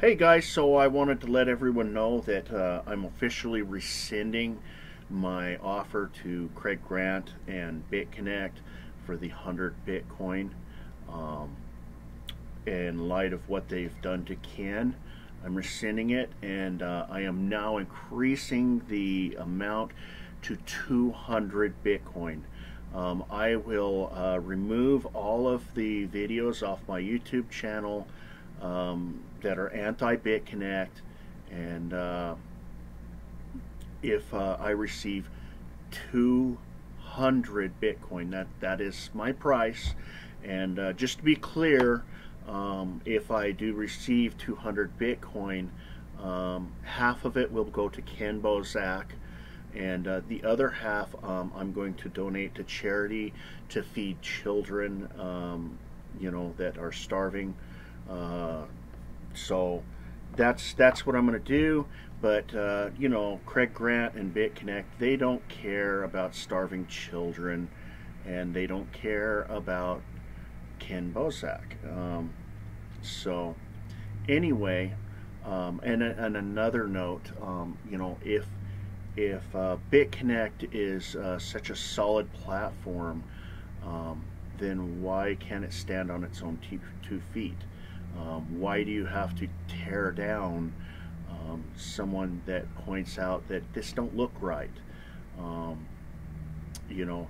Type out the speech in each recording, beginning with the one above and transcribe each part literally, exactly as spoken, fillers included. Hey guys, so I wanted to let everyone know that uh, I'm officially rescinding my offer to Craig Grant and BitConnect for the one hundred Bitcoin. Um, in light of what they've done to Ken, I'm rescinding it, and uh, I am now increasing the amount to two hundred Bitcoin. Um, I will uh, remove all of the videos off my YouTube channel Um, that are anti-BitConnect, and uh, if uh, I receive two hundred Bitcoin, that that is my price. And uh, just to be clear, um, if I do receive two hundred Bitcoin, um, half of it will go to Ken Bosak, and uh, the other half um, I'm going to donate to charity to feed children, um, you know, that are starving. Uh, so that's that's what I'm gonna do. But uh, you know, Craig Grant and BitConnect, they don't care about starving children, and they don't care about Ken Bosak. Um, so anyway, um, and and another note, um, you know, if if uh, BitConnect is uh, such a solid platform, um, then why can't it stand on its own two feet? Um, why do you have to tear down um, someone that points out that this don't look right? Um, you know,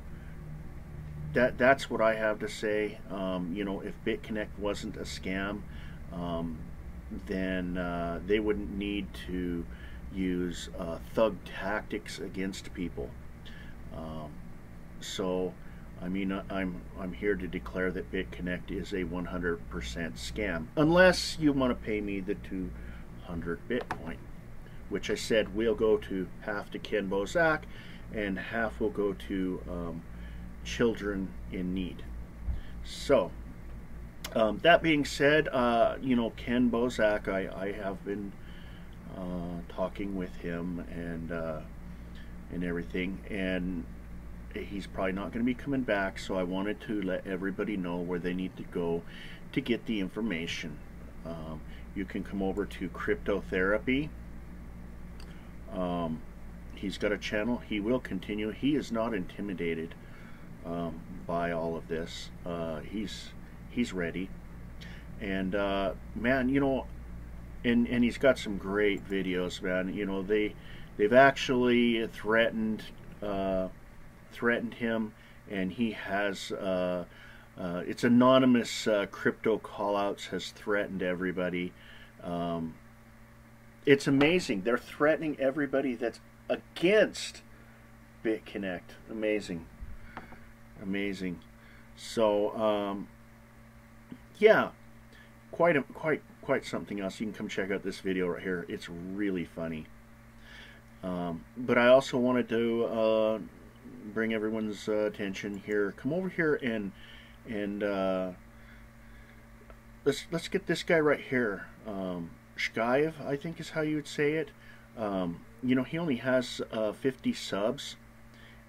that that's what I have to say. Um, you know, if BitConnect wasn't a scam, um, then uh, they wouldn't need to use uh, thug tactics against people. Um, so. I mean, I'm I'm here to declare that BitConnect is a one hundred percent scam, unless you want to pay me the two hundred Bitcoin, which I said will go to half to Ken Bosak, and half will go to um, children in need. So, um, that being said, uh, you know, Ken Bosak, I I have been uh, talking with him and uh, and everything, and he's probably not going to be coming back, so I wanted to let everybody know where they need to go to get the information. Um, you can come over to Cryptotherapy. Um, he's got a channel. He will continue. He is not intimidated um, by all of this. Uh, he's he's ready, and uh, man, you know, and and he's got some great videos, man. You know, they they've actually threatened. Uh, threatened him, and he has uh, uh, it's anonymous uh, crypto callouts has threatened everybody. Um, it's amazing, they're threatening everybody that's against BitConnect. Amazing amazing. So um, yeah, quite a, quite quite something else. You can come check out this video right here, it's really funny. Um, but I also wanted to uh, bring everyone's uh, attention here. Come over here and and uh, let's let's get this guy right here. Um, Skaiv, I think is how you would say it. Um, you know, he only has uh, fifty subs,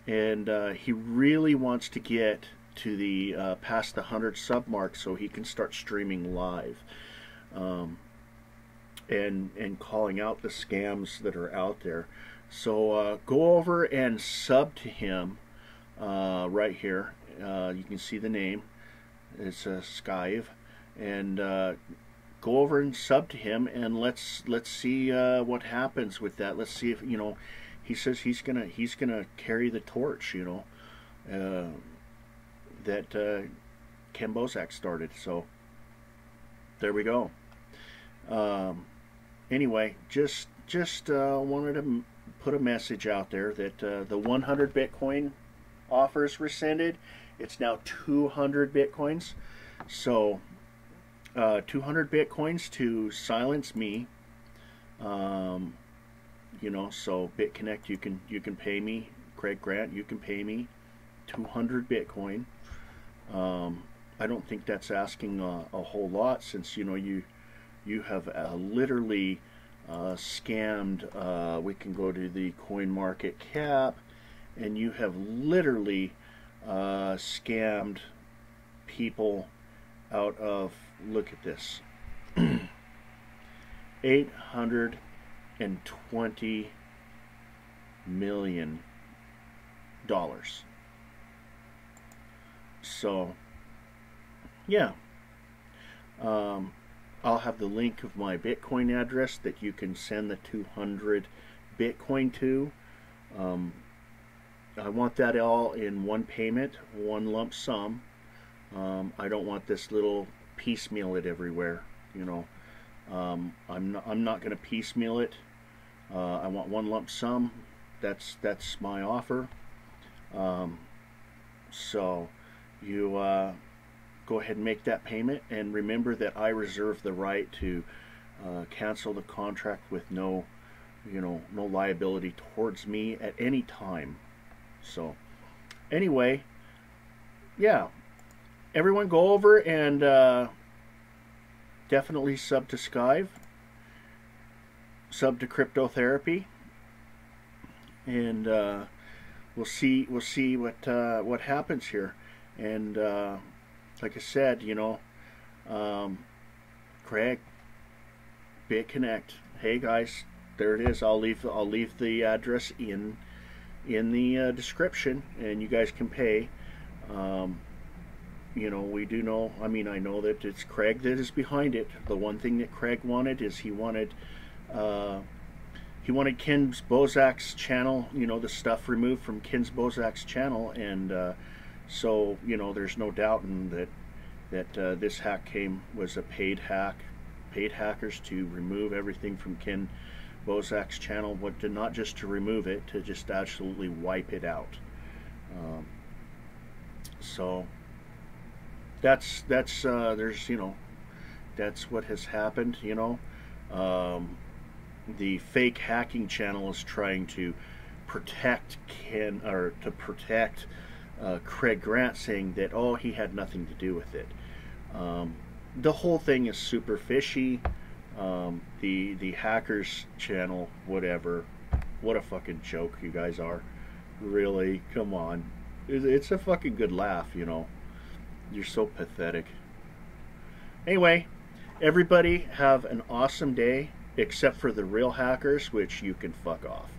and uh, he really wants to get to the uh, past the hundred sub mark so he can start streaming live, um, and and calling out the scams that are out there. So uh, go over and sub to him uh, right here. Uh, you can see the name. It's uh, Skaiv, and uh, go over and sub to him, and let's let's see uh, what happens with that. Let's see if, you know, he says he's gonna he's gonna carry the torch, you know, uh, that uh, Ken Bosak started. So there we go. Um, anyway, just just uh, wanted to put a message out there that uh, the one hundred Bitcoin offer is rescinded. It's now two hundred Bitcoins. So uh, two hundred Bitcoins to silence me. Um, you know, so BitConnect, you can you can pay me. Craig Grant, you can pay me two hundred Bitcoin. Um, I don't think that's asking a, a whole lot, since you know you you have uh, literally. Uh, scammed, uh, we can go to the coin market cap, and you have literally uh, scammed people out of, look at this eight hundred twenty million dollars. So yeah, um, I'll have the link of my Bitcoin address that you can send the two hundred Bitcoin to. um, I want that all in one payment, one lump sum. um, I don't want this little piecemeal it everywhere, you know. um, I'm not, I'm not gonna piecemeal it. uh, I want one lump sum. That's that's my offer. Um, so you uh, go ahead and make that payment, and remember that I reserve the right to uh, cancel the contract with no, you know, no liability towards me at any time. So anyway, yeah, everyone go over and uh, definitely sub to Skaiv, sub to Cryptotherapy, and uh, we'll see we'll see what uh, what happens here. And uh, like I said, you know, um, Craig, BitConnect. Hey guys, there it is. I'll leave I'll leave the address in in the uh, description, and you guys can pay. Um, you know, we do know. I mean, I know that it's Craig that is behind it. The one thing that Craig wanted is he wanted uh, he wanted Ken Bosak's channel. You know, the stuff removed from Ken Bosak's channel, and. Uh, So, you know, there's no doubting that that uh, this hack came was a paid hack, paid hackers to remove everything from Ken Bosak's channel, but to not just to remove it, to just absolutely wipe it out. Um, so that's that's uh, there's, you know, that's what has happened. You know, um, the fake hacking channel is trying to protect Ken, or to protect. Uh, Craig Grant, saying that, oh, he had nothing to do with it. Um, the whole thing is super fishy. Um, the the hackers channel, whatever. What a fucking joke you guys are. Really, come on. It's a fucking good laugh, you know. You're so pathetic. Anyway, everybody have an awesome day, except for the real hackers, which you can fuck off.